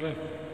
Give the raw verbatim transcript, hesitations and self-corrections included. Correct.